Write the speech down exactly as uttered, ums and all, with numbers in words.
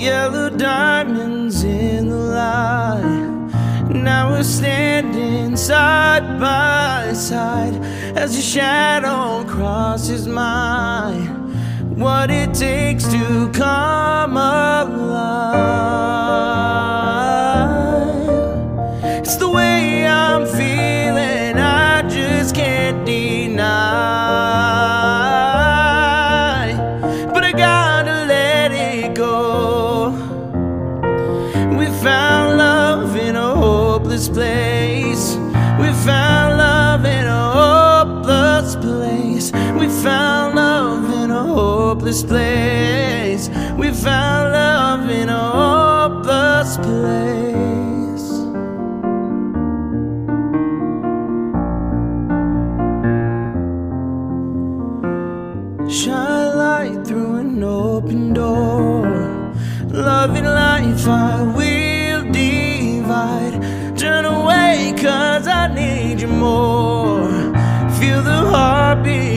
yellow diamonds in the light. Now we're standing side by side as your shadow crosses mine. What it takes to come alive, it's the way I'm feeling, I just can't deny. But I gotta let it go. We found love in a hopeless place. We found love in a hopeless place. We found love in a hopeless place. We found love in a hopeless place. Shine light through an open door. Love and life I will divide. Turn away 'cause I need you more. Feel the heartbeat